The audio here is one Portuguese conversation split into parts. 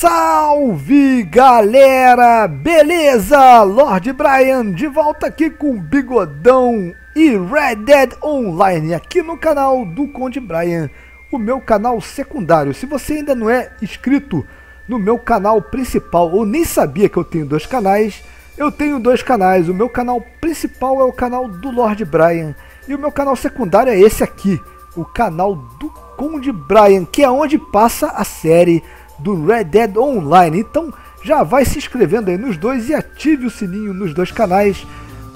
Salve galera, beleza? Lord Brian de volta aqui com Bigodão e Red Dead Online aqui no canal do Conde Brian, o meu canal secundário. Se você ainda não é inscrito no meu canal principal ou nem sabia que eu tenho dois canais, eu tenho dois canais. O meu canal principal é o canal do Lord Brian e o meu canal secundário é esse aqui, o canal do Conde Brian, que é onde passa a série do Red Dead Online. Então já vai se inscrevendo aí nos dois e ative o sininho nos dois canais.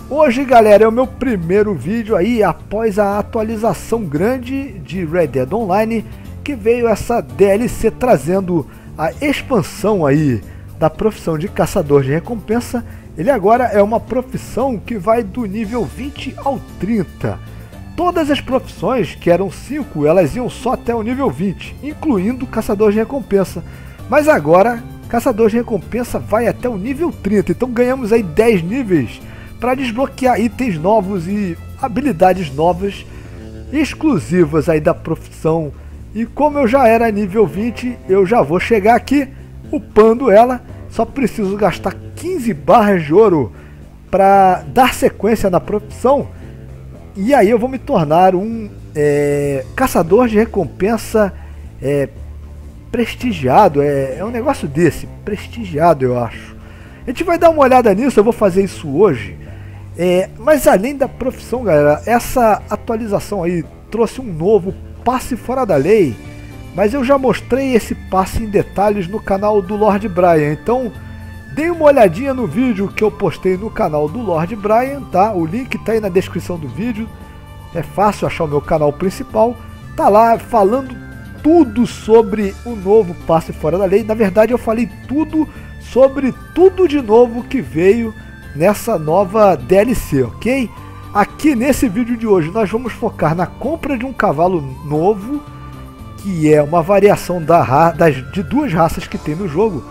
Hoje galera é o meu primeiro vídeo aí após a atualização grande de Red Dead Online, que veio essa DLC trazendo a expansão aí da profissão de caçador de recompensa. Ele agora é uma profissão que vai do nível 20 ao 30. Todas as profissões, que eram 5, elas iam só até o nível 20, incluindo caçador de recompensa. Mas agora, caçador de recompensa vai até o nível 30, então ganhamos aí 10 níveis para desbloquear itens novos e habilidades novas, exclusivas aí da profissão. E como eu já era nível 20, eu já vou chegar aqui, upando ela. Só preciso gastar 15 barras de ouro para dar sequência na profissão. E aí eu vou me tornar um caçador de recompensa prestigiado, é um negócio desse, prestigiado eu acho. A gente vai dar uma olhada nisso, eu vou fazer isso hoje. Mas além da profissão galera, essa atualização aí trouxe um novo passe fora da lei. Mas eu já mostrei esse passe em detalhes no canal do Lord Brian, então dê uma olhadinha no vídeo que eu postei no canal do Lord Brian, tá? O link tá aí na descrição do vídeo. É fácil achar o meu canal principal. Tá lá falando tudo sobre o novo passe fora da lei. Na verdade eu falei tudo sobre tudo de novo que veio nessa nova DLC, ok? Aqui nesse vídeo de hoje nós vamos focar na compra de um cavalo novo, que é uma variação de duas raças que tem no jogo.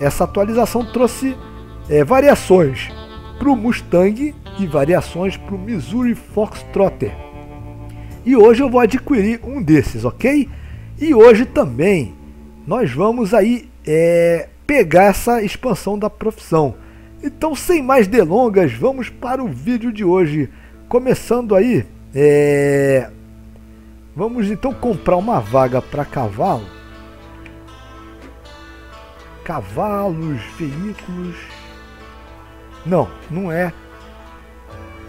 Essa atualização trouxe variações para o Mustang e variações para o Missouri Fox Trotter. E hoje eu vou adquirir um desses, ok? E hoje também nós vamos aí pegar essa expansão da profissão. Então sem mais delongas, vamos para o vídeo de hoje. Começando aí, vamos então comprar uma vaga para cavalo. Cavalos, veículos... Não é.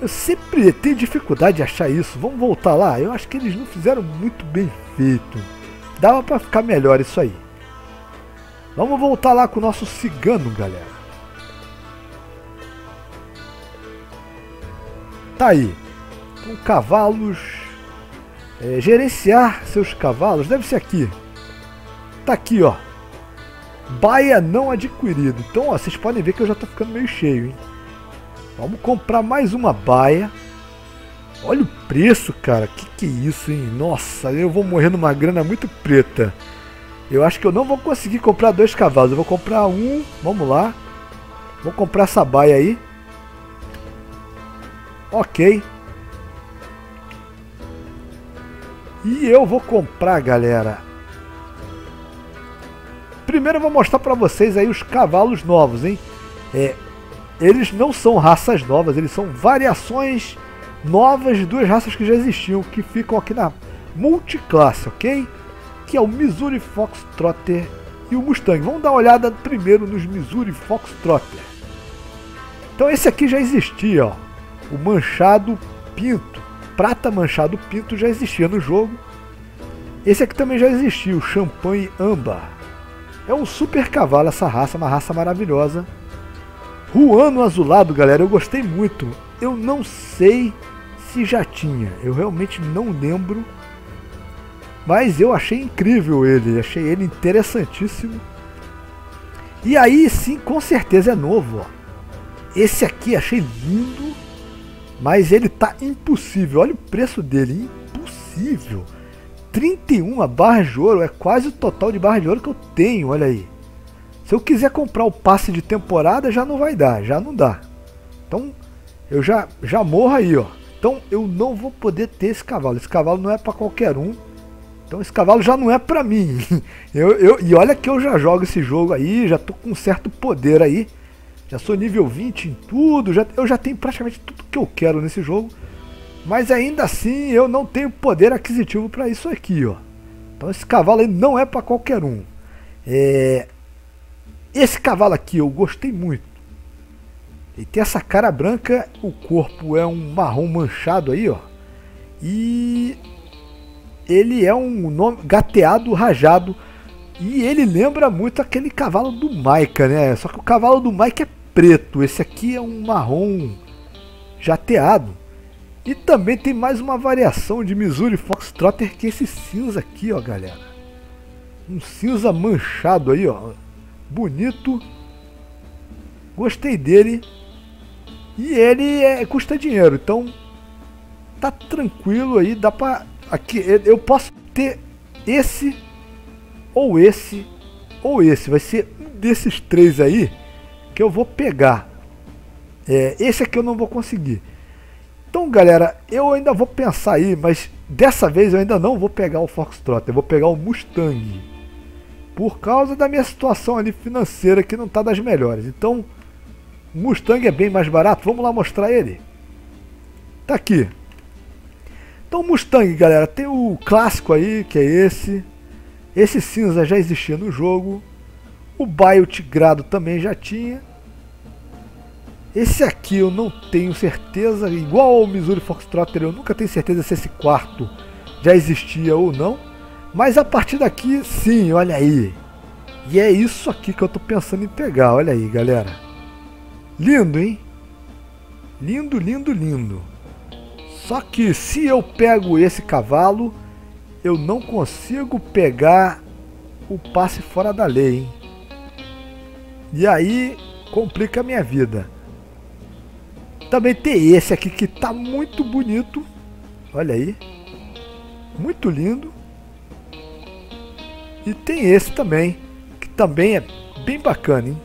Eu sempre tenho dificuldade de achar isso. Vamos voltar lá. Eu acho que eles não fizeram muito bem feito. Dava pra ficar melhor isso aí. Vamos voltar lá com o nosso cigano, galera. Tá aí. Então, cavalos... gerenciar seus cavalos. Deve ser aqui. Tá aqui, ó. Baia não adquirido. Então ó, vocês podem ver que eu já tô ficando meio cheio, hein? Vamos comprar mais uma baia. Olha o preço, cara. Que é isso, hein? Nossa, eu vou morrer numa grana muito preta. Eu acho que eu não vou conseguir comprar dois cavalos. Eu vou comprar um. Vamos lá. Vou comprar essa baia aí. Ok. E eu vou comprar, galera. Primeiro eu vou mostrar para vocês aí os cavalos novos, hein? Eles não são raças novas, eles são variações novas de duas raças que já existiam, que ficam aqui na multiclasse, ok? Que é o Missouri Fox Trotter e o Mustang. Vamos dar uma olhada primeiro nos Missouri Fox Trotter. Então esse aqui já existia, ó. O manchado pinto, prata manchado pinto já existia no jogo. Esse aqui também já existia, o champanhe âmbar. É um super cavalo essa raça, uma raça maravilhosa. Ruano azulado, galera, eu gostei muito. Eu não sei se já tinha, eu realmente não lembro. Mas eu achei incrível ele, achei ele interessantíssimo. E aí sim, com certeza é novo, ó. Esse aqui achei lindo, mas ele tá impossível. Olha o preço dele, impossível. 31 barras de ouro, é quase o total de barras de ouro que eu tenho, olha aí. Se eu quiser comprar o passe de temporada, já não vai dar, já não dá. Então, eu já morro aí, ó. Então, eu não vou poder ter esse cavalo não é para qualquer um. Então esse cavalo já não é pra mim. E olha que eu já jogo esse jogo aí, já tô com um certo poder aí. Já sou nível 20 em tudo, eu já tenho praticamente tudo que eu quero nesse jogo. Mas ainda assim eu não tenho poder aquisitivo pra isso aqui, ó. Então esse cavalo aí não é pra qualquer um. Esse cavalo aqui eu gostei muito. Ele tem essa cara branca, o corpo é um marrom manchado aí, ó. E ele é um nome gateado, rajado. E ele lembra muito aquele cavalo do Maica, né? Só que o cavalo do Maica é preto. Esse aqui é um marrom jateado. E também tem mais uma variação de Missouri Fox Trotter, que é esse cinza aqui, ó, galera. Um cinza manchado aí, ó. Bonito. Gostei dele. E ele custa dinheiro, então tá tranquilo aí, dá pra... Aqui, eu posso ter esse, ou esse, ou esse. Vai ser um desses três aí que eu vou pegar. Esse aqui eu não vou conseguir. Então, galera, eu ainda vou pensar aí, mas dessa vez eu ainda não vou pegar o Fox Trotter. Eu vou pegar o Mustang, por causa da minha situação ali financeira, que não tá das melhores. Então, o Mustang é bem mais barato. Vamos lá mostrar ele. Tá aqui. Então o Mustang, galera, tem o clássico aí, que é esse. Esse cinza já existia no jogo. O Bayou tigrado também já tinha. Esse aqui eu não tenho certeza. Igual ao Missouri Fox Trotter, eu nunca tenho certeza se esse quarto já existia ou não. Mas a partir daqui, sim, olha aí. E é isso aqui que eu tô pensando em pegar, olha aí, galera. Lindo, hein? Lindo, lindo, lindo. Só que se eu pego esse cavalo, eu não consigo pegar o passe fora da lei, hein? E aí complica a minha vida. Também tem esse aqui que tá muito bonito. Olha aí. Muito lindo. E tem esse também, que também é bem bacana, hein?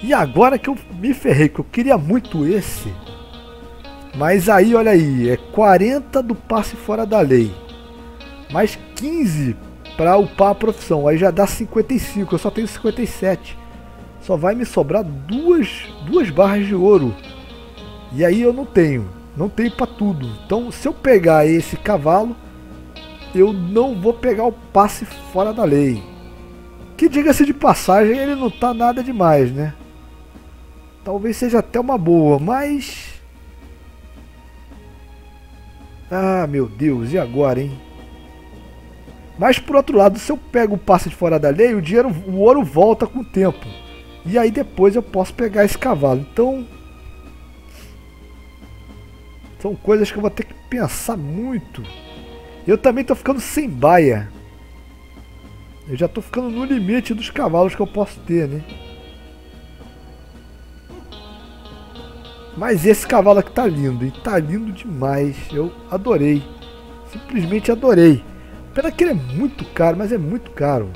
E agora que eu me ferrei, que eu queria muito esse... Mas aí, olha aí, é 40 do passe fora da lei, mais 15 para upar a profissão, aí já dá 55, eu só tenho 57. Só vai me sobrar duas barras de ouro, e aí eu não tenho para tudo. Então se eu pegar esse cavalo, eu não vou pegar o passe fora da lei, que diga-se de passagem, ele não tá nada demais, né? Talvez seja até uma boa, mas... Ah, meu Deus, e agora, hein? Mas por outro lado, se eu pego o passe de fora da lei, o ouro volta com o tempo. E aí depois eu posso pegar esse cavalo. Então, são coisas que eu vou ter que pensar muito. Eu também tô ficando sem baia. Eu já tô ficando no limite dos cavalos que eu posso ter, né? Mas esse cavalo aqui tá lindo, e tá lindo demais, eu adorei, simplesmente adorei. Pena que ele é muito caro, mas é muito caro,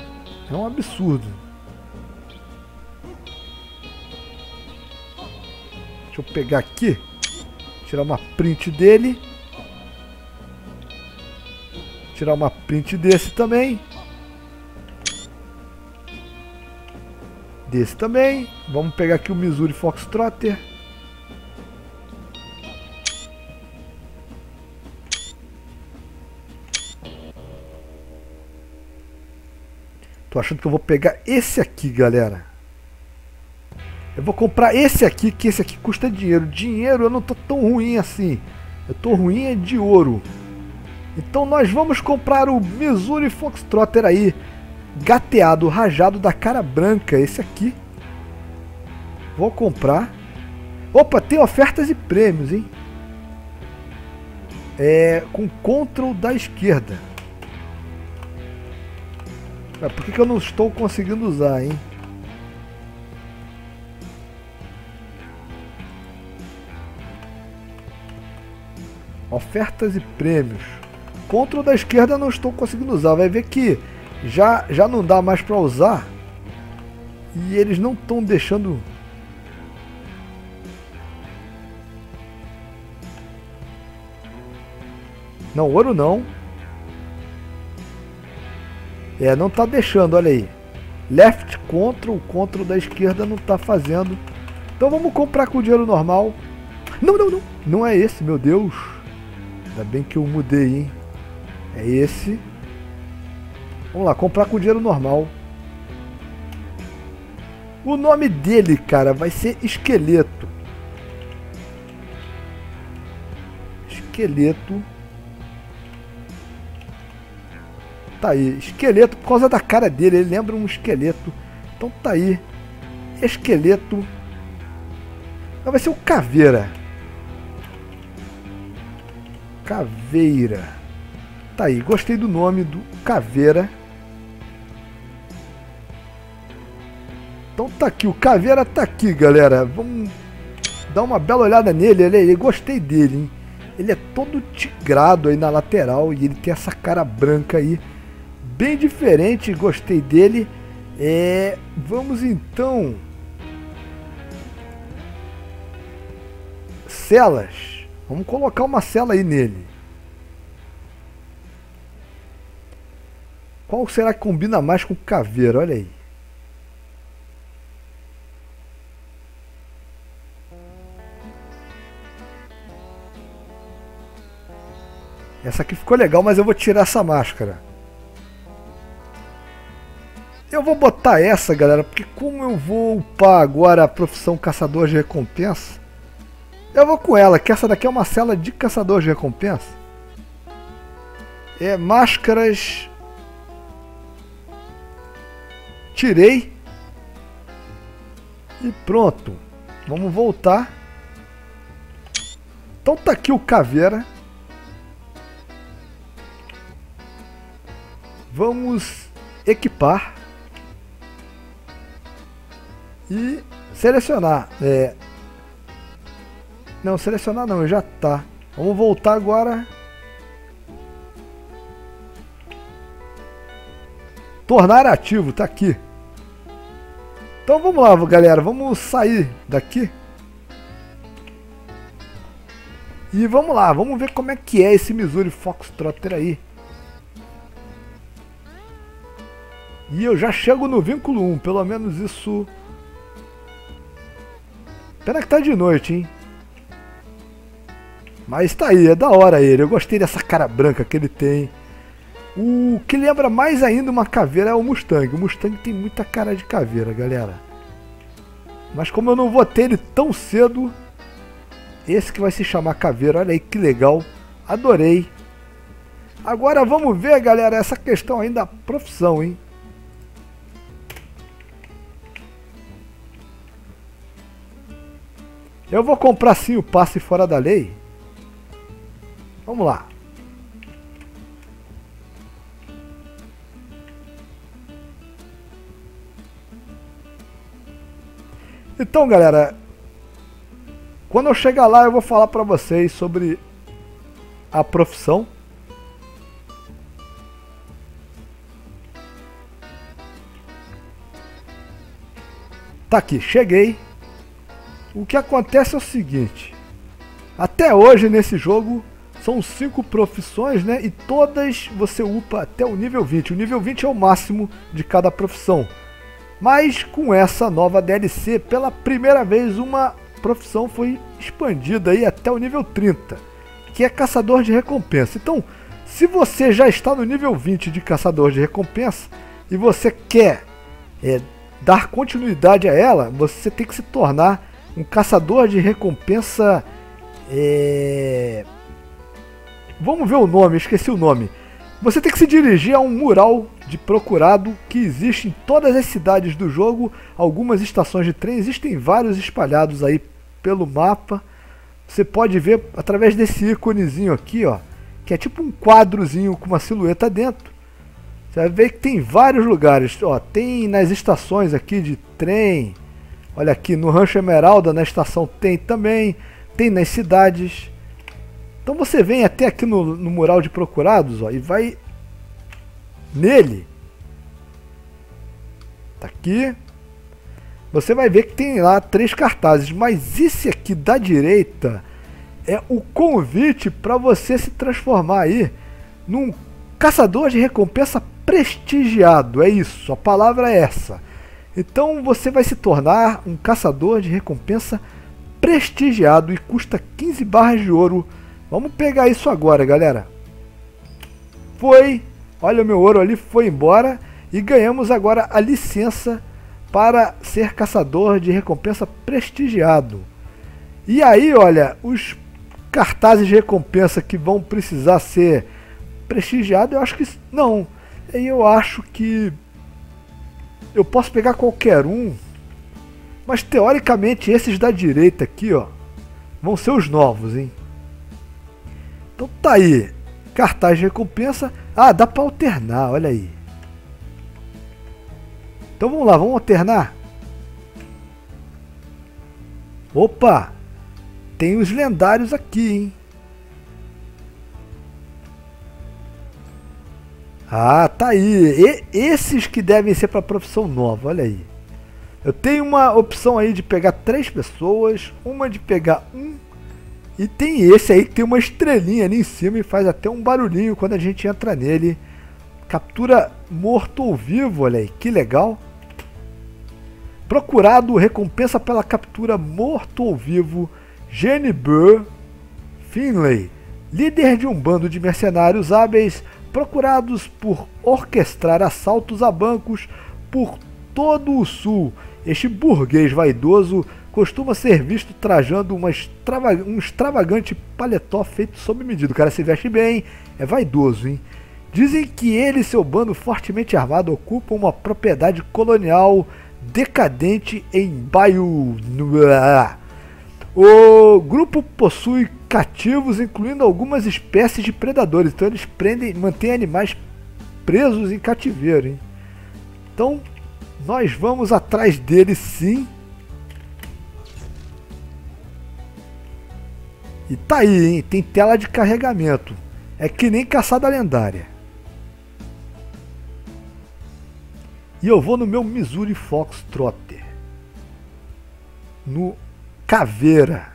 é um absurdo. Deixa eu pegar aqui, tirar uma print desse também. Desse também, vamos pegar aqui o Missouri Fox Trotter. Tô achando que eu vou pegar esse aqui, galera. Eu vou comprar esse aqui, que esse aqui custa dinheiro. Dinheiro eu não tô tão ruim assim. Eu tô ruim é de ouro. Então nós vamos comprar o Missouri Fox Trotter aí. Gateado, rajado, da cara branca. Esse aqui. Vou comprar. Opa, tem ofertas e prêmios, hein? Com Ctrl da esquerda. Por que eu não estou conseguindo usar, hein? Ofertas e prêmios. Ctrl da esquerda eu não estou conseguindo usar. Vai ver que já não dá mais para usar. E eles não estão deixando... Não, ouro não. É, não tá deixando, olha aí. Left control, o control da esquerda não tá fazendo. Então vamos comprar com o dinheiro normal. Não, não, não. Não é esse, meu Deus. Ainda bem que eu mudei, hein. É esse. Vamos lá, comprar com o dinheiro normal. O nome dele, cara, vai ser Esqueleto. Esqueleto. Tá aí, Esqueleto, por causa da cara dele, ele lembra um esqueleto. Então tá aí, Esqueleto. Não, vai ser o Caveira. Caveira. Tá aí, gostei do nome do Caveira. Então tá aqui, o Caveira tá aqui, galera. Vamos dar uma bela olhada nele, olha aí, gostei dele, hein. Ele é todo tigrado aí na lateral e ele tem essa cara branca aí, bem diferente, gostei dele. É, vamos então. Celas. Vamos colocar uma cela aí nele. Qual será que combina mais com o Caveira? Olha aí. Essa aqui ficou legal, mas eu vou tirar essa máscara. Eu vou botar essa, galera, porque como eu vou upar agora a profissão Caçador de Recompensa, eu vou com ela, que essa daqui é uma cela de Caçador de Recompensa. É, máscaras... Tirei. E pronto. Vamos voltar. Então tá aqui o Caveira. Vamos equipar e selecionar. É... Não, selecionar não, já tá. Vamos voltar agora. Tornar ativo, tá aqui. Então vamos lá, galera, vamos sair daqui. E vamos lá, vamos ver como é que é esse Missouri Fox Trotter aí. E eu já chego no vínculo 1, pelo menos isso... Pena que tá de noite, hein? Mas tá aí, é da hora ele. Eu gostei dessa cara branca que ele tem. O que lembra mais ainda uma caveira é o Mustang. O Mustang tem muita cara de caveira, galera. Mas como eu não vou ter ele tão cedo... Esse que vai se chamar Caveira, olha aí que legal. Adorei. Agora vamos ver, galera, essa questão ainda da profissão, hein? Eu vou comprar sim o passe fora da lei. Vamos lá. Então, galera, quando eu chegar lá eu vou falar pra vocês sobre a profissão. Tá aqui, cheguei. O que acontece é o seguinte, até hoje nesse jogo são 5 profissões, né, e todas você upa até o nível 20, o nível 20 é o máximo de cada profissão, mas com essa nova DLC, pela primeira vez uma profissão foi expandida aí até o nível 30, que é Caçador de Recompensa. Então, se você já está no nível 20 de Caçador de Recompensa e você quer dar continuidade a ela, você tem que se tornar um caçador de recompensa, vamos ver o nome, esqueci o nome. Você tem que se dirigir a um mural de procurado que existe em todas as cidades do jogo. Algumas estações de trem, existem vários espalhados aí pelo mapa. Você pode ver através desse íconezinho aqui, ó, que é tipo um quadrozinho com uma silhueta dentro. Você vai ver que tem vários lugares, ó, tem nas estações aqui de trem. Olha aqui, no Rancho Esmeralda, na estação tem também, tem nas cidades. Então você vem até aqui no mural de procurados, ó, e vai nele. Tá aqui. Você vai ver que tem lá 3 cartazes, mas esse aqui da direita é o convite para você se transformar aí num caçador de recompensa prestigiado, é isso, a palavra é essa. Então você vai se tornar um caçador de recompensa prestigiado e custa 15 barras de ouro. Vamos pegar isso agora, galera. Foi, olha o meu ouro ali, foi embora e ganhamos agora a licença para ser caçador de recompensa prestigiado. E aí, olha, os cartazes de recompensa que vão precisar ser prestigiado, eu acho que não. Eu acho que eu posso pegar qualquer um, mas teoricamente esses da direita aqui, ó, vão ser os novos, hein? Então tá aí, cartaz de recompensa. Ah, dá pra alternar, olha aí. Então vamos lá, vamos alternar. Opa, tem os lendários aqui, hein? Ah, tá aí. E esses que devem ser para a profissão nova, olha aí. Eu tenho uma opção aí de pegar 3 pessoas, uma de pegar um, e tem esse aí que tem uma estrelinha ali em cima e faz até um barulhinho quando a gente entra nele. Captura morto ou vivo, olha aí, que legal. Procurado, recompensa pela captura morto ou vivo, Jenny Burr Finlay, líder de um bando de mercenários hábeis, procurados por orquestrar assaltos a bancos por todo o sul. Este burguês vaidoso costuma ser visto trajando um extravagante paletó feito sob medida. O cara se veste bem, é vaidoso, hein? Dizem que ele e seu bando fortemente armado ocupam uma propriedade colonial decadente em Bayou. O grupo possui cativos, incluindo algumas espécies de predadores. Então eles prendem, mantêm animais presos em cativeiro, hein? Então nós vamos atrás deles, sim. E tá aí, hein? Tem tela de carregamento. É que nem caçada lendária. E eu vou no meu Missouri Fox Trotter, no Caveira.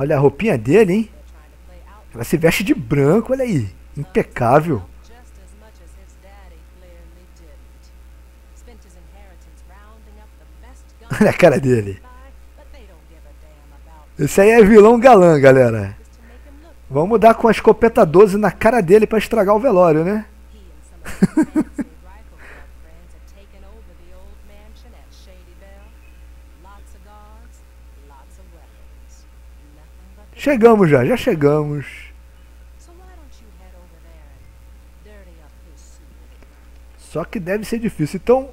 Olha a roupinha dele, hein? Ela se veste de branco, olha aí. Impecável. Olha a cara dele. Esse aí é vilão galã, galera. Vamos dar com a escopeta 12 na cara dele pra estragar o velório, né? Chegamos já, já chegamos. Só que deve ser difícil, então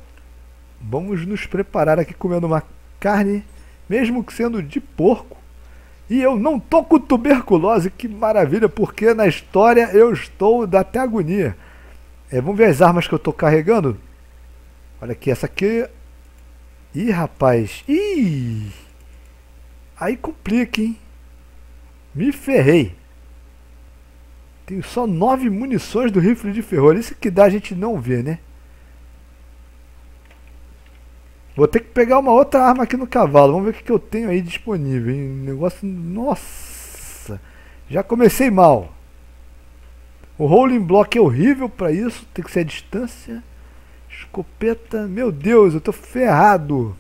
vamos nos preparar aqui comendo uma carne, mesmo que sendo de porco. E eu não tô com tuberculose, que maravilha, porque na história eu estou, dá até agonia. É, vamos ver as armas que eu tô carregando. Olha aqui, essa aqui. Ih, rapaz. Ih! Aí complica, hein? Me ferrei. Tenho só 9 munições do rifle de ferro. Isso que dá a gente não ver, né? Vou ter que pegar uma outra arma aqui no cavalo. Vamos ver o que eu tenho aí disponível, hein? Negócio... Nossa! Já comecei mal. O rolling block é horrível pra isso. Tem que ser a distância. Escopeta... Meu Deus, eu tô ferrado.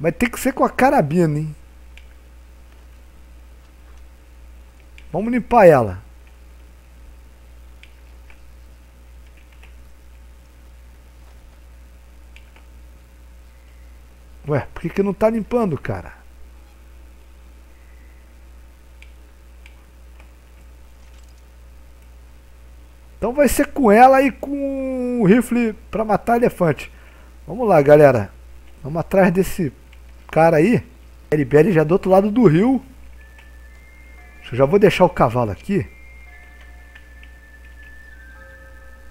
Mas tem que ser com a carabina, hein? Vamos limpar ela. Ué, por que não tá limpando, cara? Então vai ser com ela e com o rifle pra matar elefante. Vamos lá, galera. Vamos atrás desse cara aí. Beriberi já do outro lado do rio. Eu já vou deixar o cavalo aqui.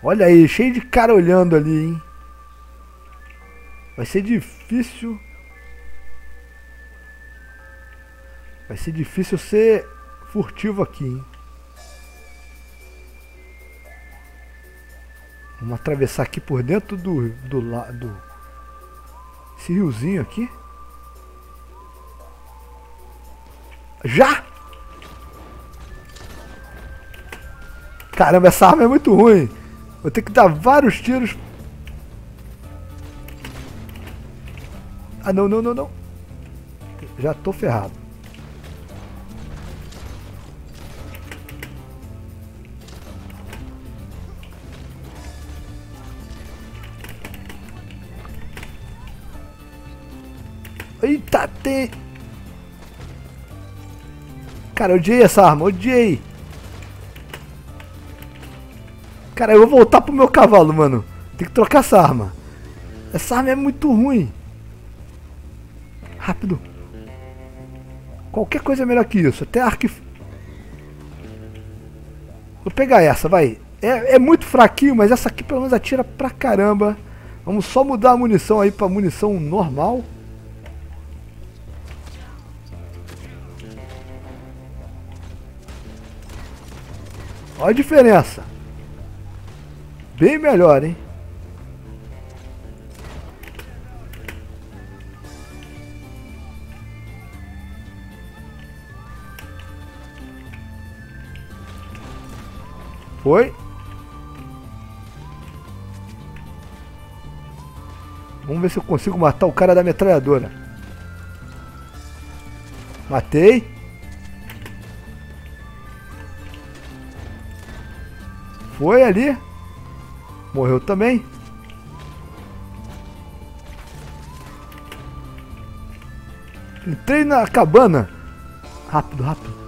Olha aí, cheio de cara olhando ali, hein? Vai ser difícil. Vai ser difícil ser furtivo aqui, hein? Vamos atravessar aqui por dentro do esse riozinho aqui. Já! Caramba, essa arma é muito ruim. Vou ter que dar vários tiros. Ah, não, não, não, não. Já tô ferrado. Eita, tem... Cara, eu odiei essa arma, odiei. Cara, eu vou voltar pro meu cavalo, mano. Tem que trocar essa arma. Essa arma é muito ruim. Rápido. Qualquer coisa é melhor que isso. Até arco. Vou pegar essa, vai. É muito fraquinho, mas essa aqui pelo menos atira pra caramba. Vamos só mudar a munição aí pra munição normal. Olha a diferença. Bem melhor, hein? Foi. Vamos ver se eu consigo matar o cara da metralhadora. Matei. Foi ali. Morreu também. Entrei na cabana. Rápido, rápido.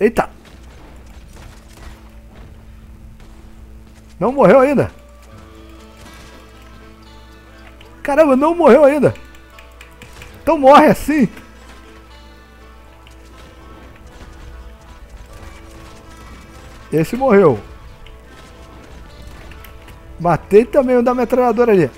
Eita. Não morreu ainda. Caramba, não morreu ainda. Então morre assim. Esse morreu. Matei também o da metralhadora ali.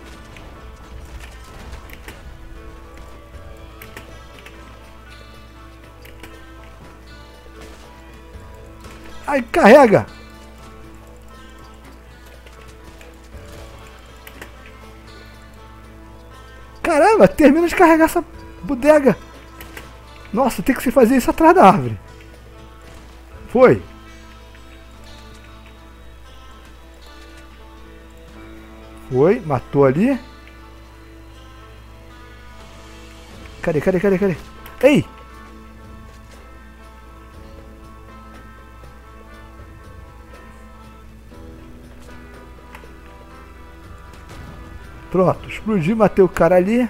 Ai, carrega. Caramba, termina de carregar essa bodega. Nossa, tem que se fazer isso atrás da árvore. Foi. Foi, matou ali. Cadê, cadê, cadê, cadê? Ei! Pronto, explodi, matei o cara ali.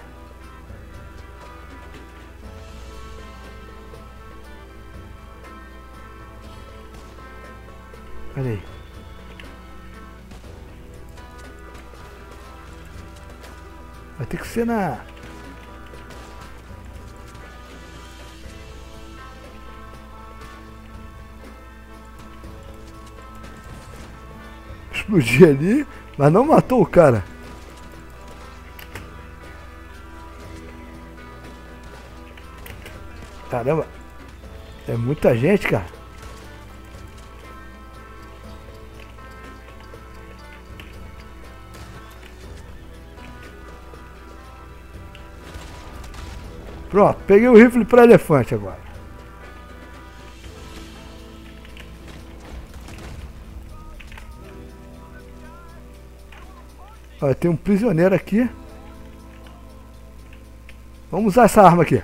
Olha aí. Vai ter que ser na... Explodi ali, mas não matou o cara. Caramba, é muita gente, cara. Pronto, peguei o rifle para elefante agora. Olha, tem um prisioneiro aqui. Vamos usar essa arma aqui.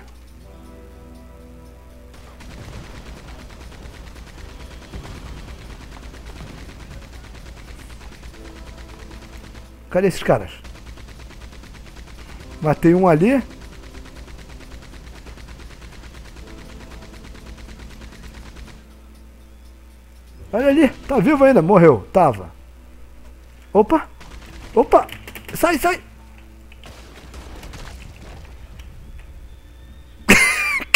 Cadê esses caras? Matei um ali. Olha ali, tá vivo ainda, morreu, tava. Opa, opa, sai, sai.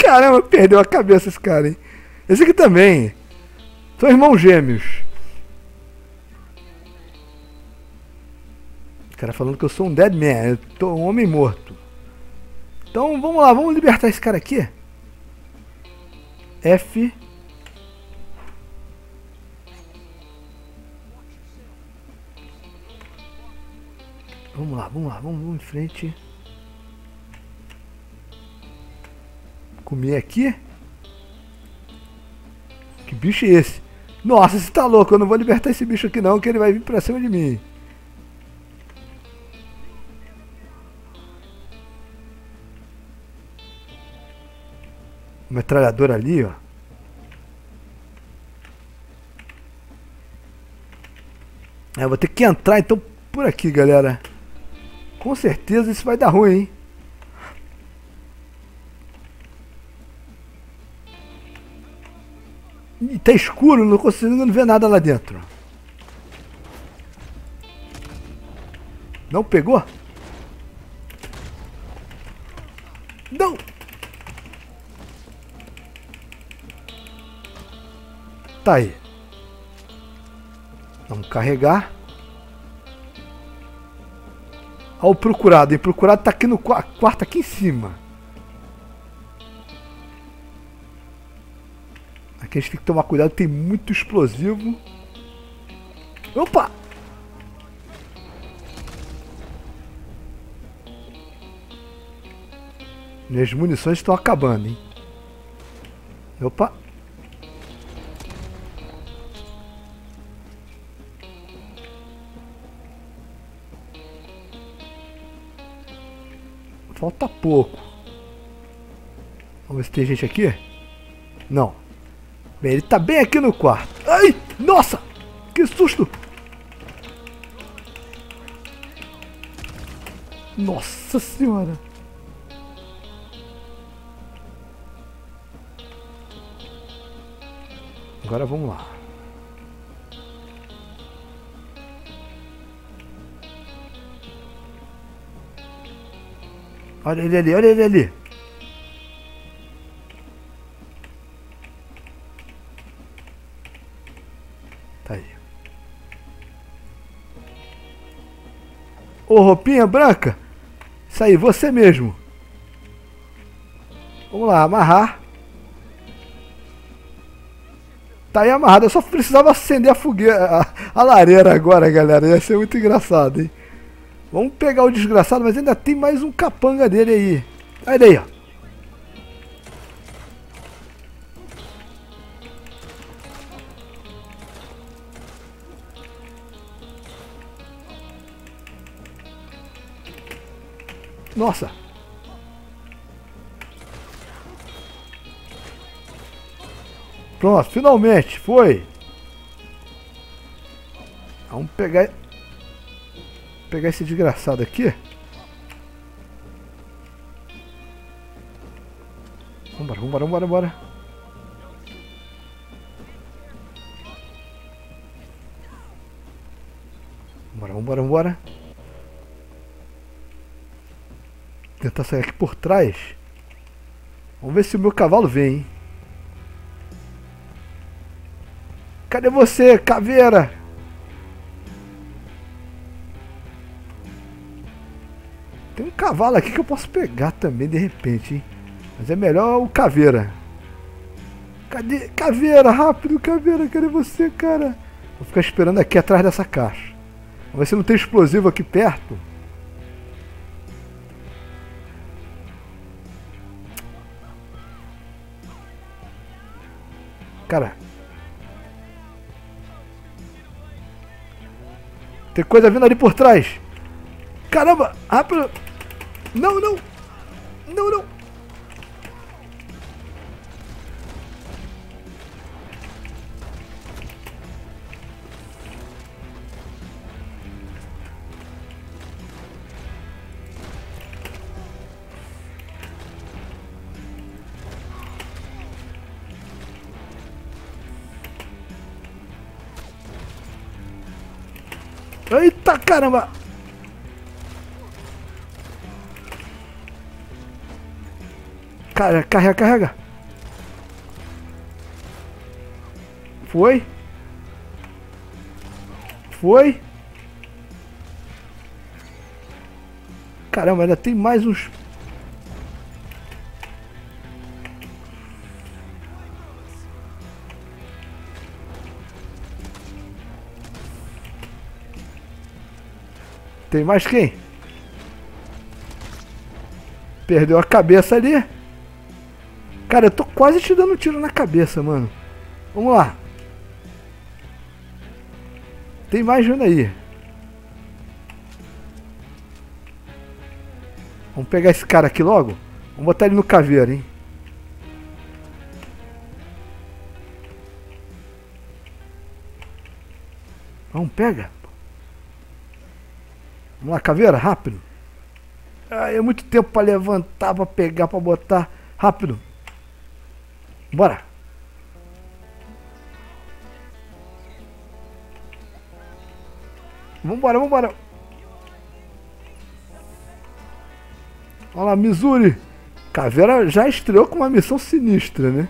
Caramba, perdeu a cabeça esse cara, hein? Esse aqui também. São irmãos gêmeos. O cara falando que eu sou um dead man. Eu tô um homem morto. Então, vamos lá. Vamos libertar esse cara aqui. F. Vamos lá, vamos lá. Vamos em frente. Comer aqui. Que bicho é esse? Nossa, você tá louco. Eu não vou libertar esse bicho aqui não, que ele vai vir pra cima de mim. Metralhadora ali, ó. Eu vou ter que entrar então por aqui, galera. Com certeza isso vai dar ruim, hein? E tá escuro, não consigo ver nada lá dentro. Não pegou? Não! Tá aí. Vamos carregar. Olha o procurado, hein? O procurado tá aqui no quarto, aqui em cima. Aqui a gente tem que tomar cuidado, tem muito explosivo. Opa! Minhas munições estão acabando, hein? Opa! Falta pouco. Vamos ver se tem gente aqui. Não. Bem, ele tá bem aqui no quarto. Ai, nossa! Que susto! Nossa senhora! Agora vamos lá. Olha ele ali, olha ele ali. Ô, roupinha branca, isso aí, você mesmo. Vamos lá, amarrar. Tá aí amarrado, eu só precisava acender a fogueira, a lareira agora, galera. Ia ser muito engraçado, hein? Vamos pegar o desgraçado, mas ainda tem mais um capanga dele aí. Olha daí, ó. Nossa! Pronto, finalmente! Foi! Vamos pegar... pegar esse desgraçado aqui. Vambora, vambora, vambora, vambora. Vambora, vambora, vambora. Tentar sair aqui por trás. Vamos ver se o meu cavalo vem, hein? Cadê você, caveira? Tem um cavalo aqui que eu posso pegar também, de repente, hein? Mas é melhor o caveira. Cadê? Caveira, rápido, caveira. Cadê você, cara? Vou ficar esperando aqui atrás dessa caixa. Vamos ver se não tem explosivo aqui perto. Cara, tem coisa vindo ali por trás. Caramba, rápido. Não, não. Não, não. Eita caramba! Carrega, carrega. Foi? Foi? Caramba, ainda tem mais uns. Tem mais quem? Perdeu a cabeça ali. Cara, eu tô quase te dando um tiro na cabeça, mano. Vamos lá. Tem mais vindo aí. Vamos pegar esse cara aqui logo. Vamos botar ele no caveiro, hein. Vamos, pega. Vamos lá, caveira, rápido. Ah, é muito tempo pra levantar, pra pegar, pra botar. Rápido. Bora. Vambora, vambora. Olha lá, Missouri. Caveira já estreou com uma missão sinistra, né?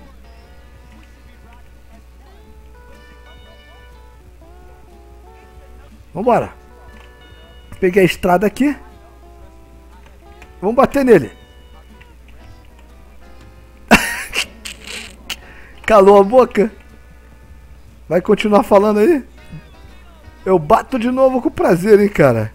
Vambora. Peguei a estrada aqui. Vamos bater nele. Calou a boca. Vai continuar falando aí? Eu bato de novo com prazer, hein, cara.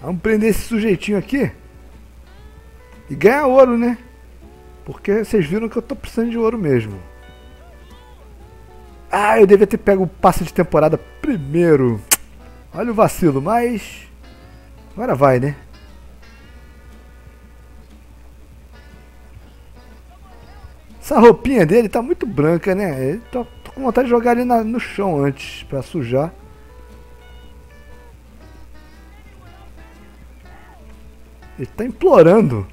Vamos prender esse sujeitinho aqui. E ganhar ouro, né? Porque vocês viram que eu tô precisando de ouro mesmo. Ah, eu devia ter pego o passe de temporada primeiro. Olha o vacilo, mas... agora vai, né? Essa roupinha dele tá muito branca, né? Eu tô com vontade de jogar ele no chão antes, pra sujar. Ele tá implorando.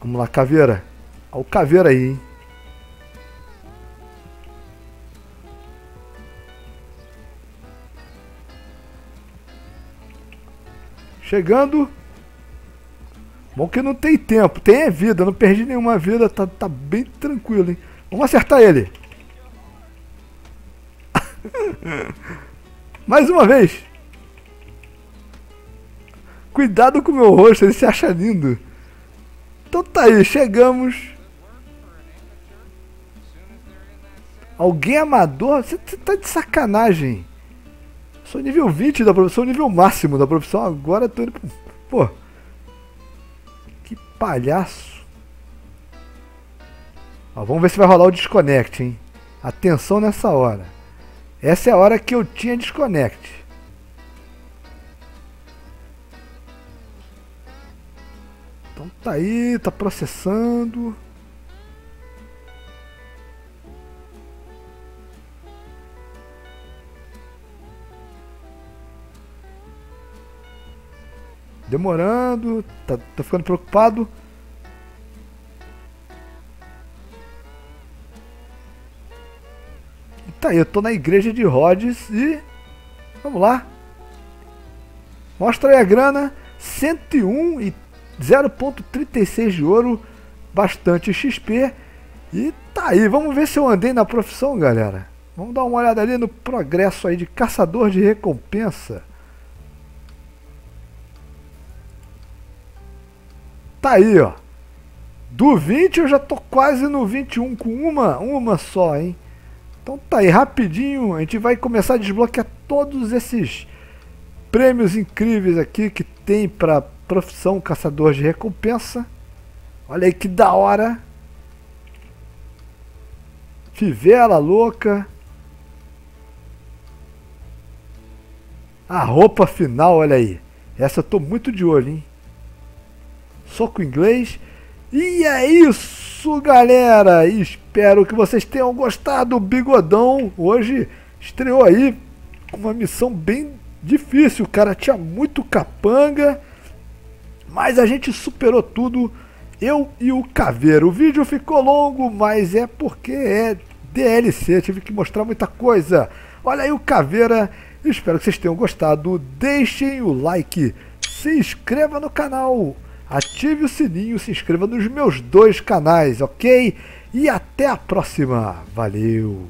Vamos lá, caveira. Olha o caveira aí, hein? Chegando. Bom que não tem tempo. Tem é vida. Não perdi nenhuma vida. Tá bem tranquilo, hein? Vamos acertar ele. Mais uma vez. Cuidado com o meu rosto. Ele se acha lindo. Então tá aí, chegamos. Alguém amador? Você tá de sacanagem. Sou nível 20 da profissão, nível máximo da profissão. Agora tô indo pro... pô. Que palhaço. Ó, vamos ver se vai rolar o desconnect, hein. Atenção nessa hora. Essa é a hora que eu tinha desconnect. Então tá aí, tá processando. Demorando, tô ficando preocupado. E tá aí, eu tô na igreja de Rhodes e... vamos lá. Mostra aí a grana. 101 e 0.36 de ouro, bastante XP. E tá aí, vamos ver se eu andei na profissão, galera. Vamos dar uma olhada ali no progresso aí de Caçador de Recompensa. Tá aí, ó. Do 20 eu já tô quase no 21 com uma só, hein. Então tá aí, rapidinho a gente vai começar a desbloquear todos esses prêmios incríveis aqui que tem pra... profissão Caçador de Recompensa. Olha aí que da hora. Fivela louca. A roupa final, olha aí. Essa eu tô muito de olho, hein. Soco inglês. E é isso, galera. Espero que vocês tenham gostado. O Bigodão hoje estreou aí com uma missão bem difícil. O cara tinha muito capanga. Mas a gente superou tudo, eu e o Caveiro. O vídeo ficou longo, mas é porque é DLC, eu tive que mostrar muita coisa. Olha aí o Caveira, espero que vocês tenham gostado, deixem o like, se inscreva no canal, ative o sininho, se inscreva nos meus dois canais, ok? E até a próxima, valeu!